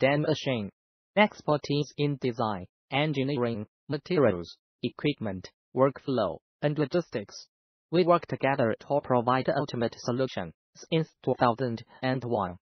than machine. Expertise in design, engineering, materials, equipment, workflow, and logistics. We work together to provide ultimate solution since 2001.